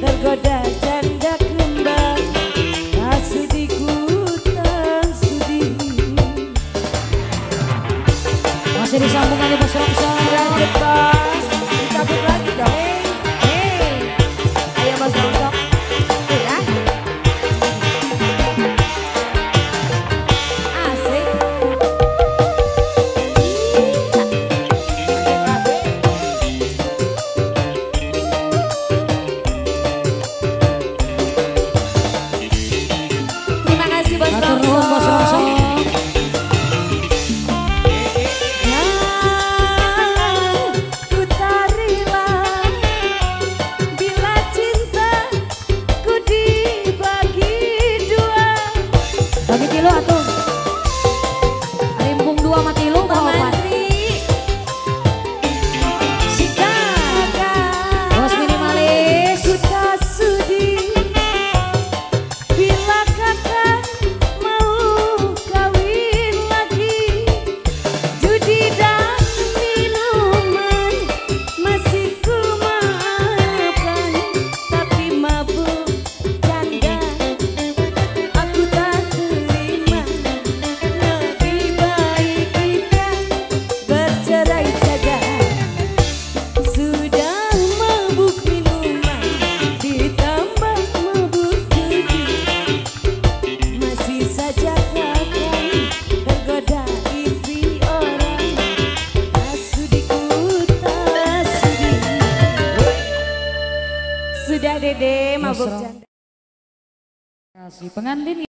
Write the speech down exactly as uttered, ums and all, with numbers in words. tergoda janda kembar. Dede mabuk janda. Kasih pengantin.